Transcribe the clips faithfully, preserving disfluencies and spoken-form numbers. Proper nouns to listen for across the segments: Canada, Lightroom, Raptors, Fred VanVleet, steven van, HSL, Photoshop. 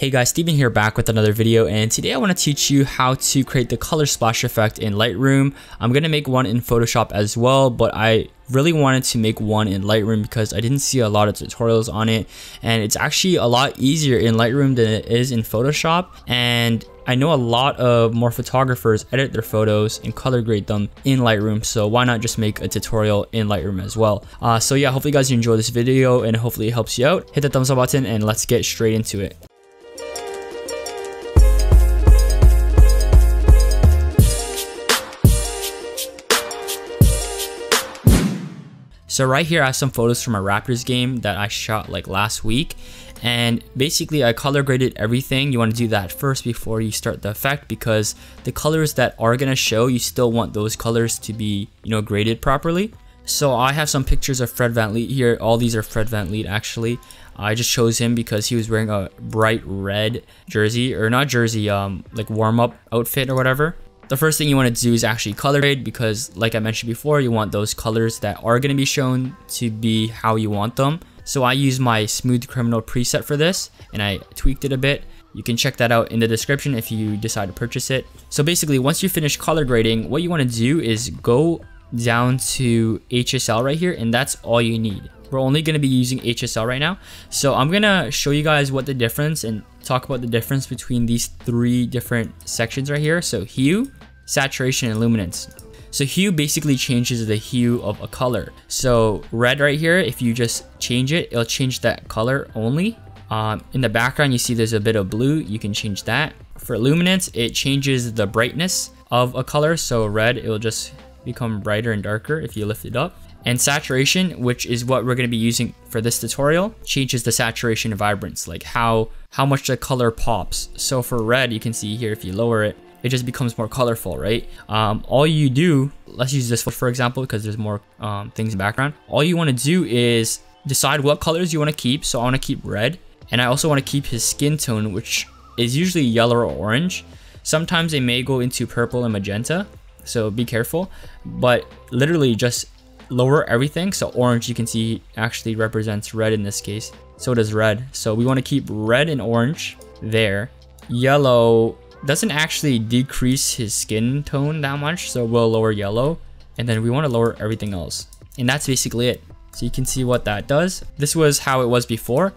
Hey guys, Steven here back with another video, and today I want to teach you how to create the color splash effect in Lightroom. I'm going to make one in Photoshop as well, but I really wanted to make one in Lightroom because I didn't see a lot of tutorials on it, and it's actually a lot easier in Lightroom than it is in Photoshop. And I know a lot of more photographers edit their photos and color grade them in Lightroom, so why not just make a tutorial in Lightroom as well? Uh, so yeah, hopefully you guys enjoy this video and hopefully it helps you out. Hit the thumbs up button and let's get straight into it. So right here I have some photos from a Raptors game that I shot like last week, and basically I color graded everything. You want to do that first before you start the effect, because the colors that are going to show, you still want those colors to be, you know, graded properly. So I have some pictures of Fred VanVleet here. All these are Fred VanVleet actually. I just chose him because he was wearing a bright red jersey, or not jersey, um, like warm-up outfit or whatever. The first thing you want to do is actually color grade, because like I mentioned before, you want those colors that are going to be shown to be how you want them. So I use my smooth criminal preset for this and I tweaked it a bit. You can check that out in the description if you decide to purchase it. So basically, once you finish color grading, what you want to do is go down to H S L right here, and that's all you need. We're only going to be using H S L right now. So I'm going to show you guys what the difference and talk about the difference between these three different sections right here. So hue, saturation, and luminance. So hue basically changes the hue of a color. So red right here, if you just change it, it'll change that color only. Um, in the background, you see there's a bit of blue. You can change that. For luminance, it changes the brightness of a color. So red, it'll just become brighter and darker if you lift it up. And saturation, which is what we're going to be using for this tutorial, changes the saturation and vibrance, like how how much the color pops. So for red, you can see here, if you lower it, it just becomes more colorful, right? Um, all you do, let's use this one for example, because there's more um, things in the background. All you want to do is decide what colors you want to keep. So I want to keep red, and I also want to keep his skin tone, which is usually yellow or orange. Sometimes they may go into purple and magenta, so be careful. But literally just lower everything. So orange, you can see, actually represents red in this case. So does red. So we want to keep red and orange there. Yellow doesn't actually decrease his skin tone that much, so we'll lower yellow, and then we want to lower everything else. And that's basically it. So you can see what that does. This was how it was before,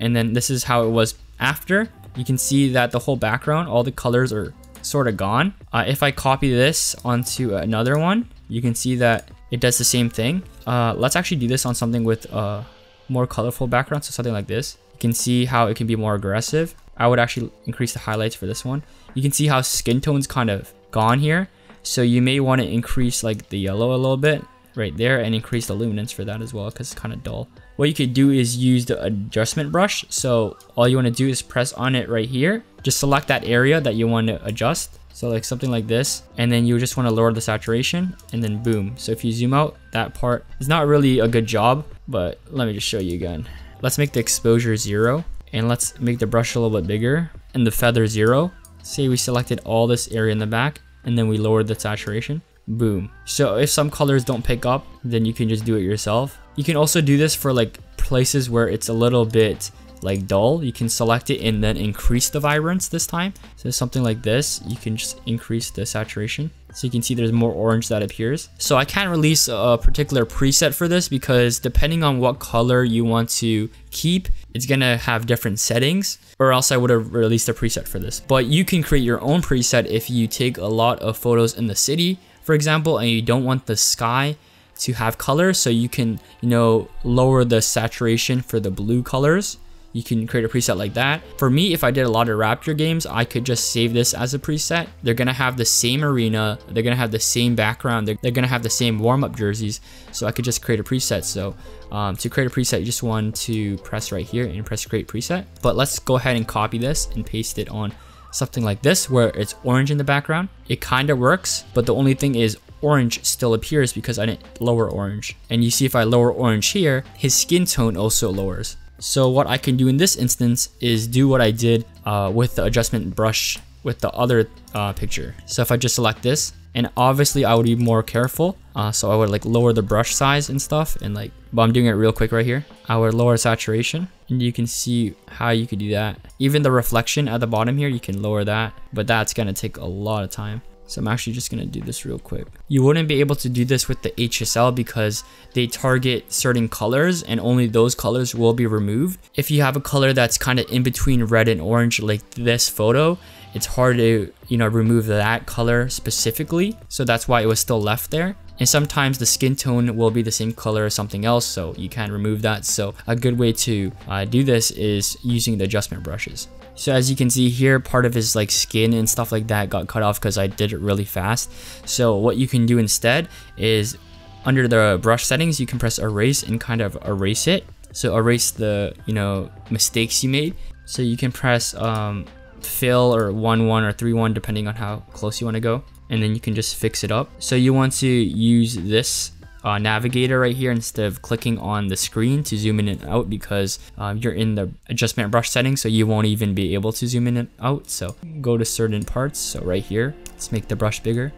and then this is how it was after. You can see that the whole background, all the colors are sort of gone. Uh, if I copy this onto another one, you can see that it does the same thing. Uh, let's actually do this on something with a more colorful background, so something like this. You can see how it can be more aggressive. I would actually increase the highlights for this one. You can see how skin tone's kind of gone here. So you may want to increase like the yellow a little bit right there, and increase the luminance for that as well, because it's kind of dull. What you could do is use the adjustment brush. So all you want to do is press on it right here. Just select that area that you want to adjust. So like something like this, and then you just want to lower the saturation, and then boom. So if you zoom out, that part is not really a good job, but let me just show you again. Let's make the exposure zero, and let's make the brush a little bit bigger, and the feather zero. Say we selected all this area in the back, and then we lowered the saturation, boom. So if some colors don't pick up, then you can just do it yourself. You can also do this for like places where it's a little bit like dull. You can select it and then increase the vibrance this time. So something like this, you can just increase the saturation. So you can see there's more orange that appears. So I can't release a particular preset for this, because depending on what color you want to keep, it's gonna have different settings, or else I would have released a preset for this. But you can create your own preset if you take a lot of photos in the city, for example, and you don't want the sky to have color. So you can, you know, lower the saturation for the blue colors. You can create a preset like that. For me, if I did a lot of Raptor games, I could just save this as a preset. They're gonna have the same arena, they're gonna have the same background, they're, they're gonna have the same warm-up jerseys. So I could just create a preset. So um, to create a preset, you just want to press right here and press create preset. But let's go ahead and copy this and paste it on something like this, where it's orange in the background. It kind of works, but the only thing is orange still appears because I didn't lower orange. And you see if I lower orange here, his skin tone also lowers. So what I can do in this instance is do what I did uh, with the adjustment brush with the other uh, picture. So if I just select this, And obviously I would be more careful. Uh, so I would like lower the brush size and stuff, and like, but I'm doing it real quick right here. I would lower saturation, and you can see how you could do that. Even the reflection at the bottom here, you can lower that, but that's gonna take a lot of time. So I'm actually just gonna do this real quick. You wouldn't be able to do this with the H S L because they target certain colors, and only those colors will be removed. If you have a color that's kind of in between red and orange like this photo, it's hard to, you know, remove that color specifically. So that's why it was still left there. And sometimes the skin tone will be the same color as something else, so you can't remove that. So a good way to uh, do this is using the adjustment brushes. So as you can see here, part of his like skin and stuff like that got cut off because I did it really fast. So what you can do instead is under the brush settings, you can press erase and kind of erase it. So erase the, you know, mistakes you made. So you can press um, fill or one one or three one depending on how close you want to go. And then you can just fix it up. So you want to use this uh, navigator right here instead of clicking on the screen to zoom in and out, because um, you're in the adjustment brush settings, so you won't even be able to zoom in and out. So go to certain parts. So right here, let's make the brush bigger,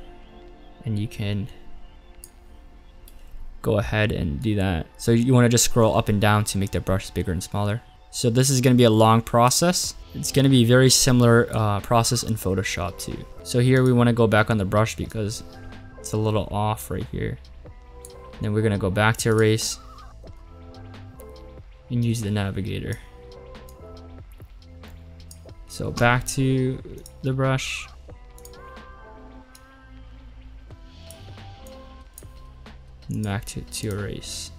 and you can go ahead and do that. So you want to just scroll up and down to make the brush bigger and smaller. So this is going to be a long process. It's going to be very similar uh, process in Photoshop too. So here we want to go back on the brush because it's a little off right here. Then we're going to go back to erase and use the navigator. So back to the brush. And back to, to erase.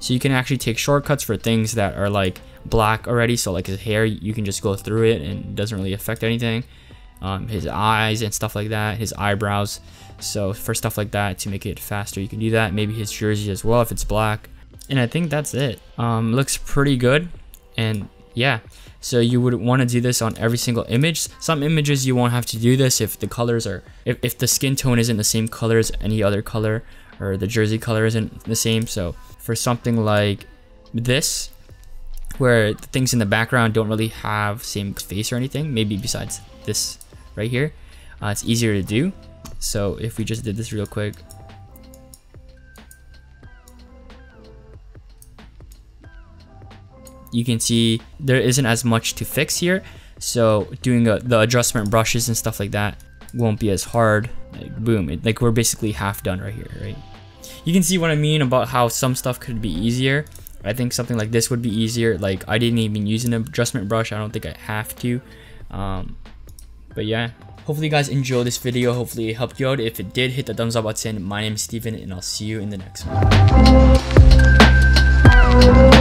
So you can actually take shortcuts for things that are like black already. So like his hair, you can just go through it and it doesn't really affect anything. Um, his eyes and stuff like that, his eyebrows. So for stuff like that, to make it faster, you can do that. Maybe his jersey as well if it's black. And I think that's it. Um, looks pretty good. And yeah, so you would want to do this on every single image. Some images you won't have to do this if the colors are, if, if the skin tone isn't the same color as any other color, or the jersey color isn't the same. So for something like this, where the things in the background don't really have same face or anything, maybe besides this right here, uh, it's easier to do. So if we just did this real quick, you can see there isn't as much to fix here. So doing a, the adjustment brushes and stuff like that won't be as hard. Like boom, it, like we're basically half done right here, right? You can see what I mean about how some stuff could be easier. I think something like this would be easier. Like I didn't even use an adjustment brush. I don't think I have to. Um, but yeah, hopefully you guys enjoyed this video. Hopefully it helped you out. If it did, hit the thumbs up button. My name is Steven, and I'll see you in the next one.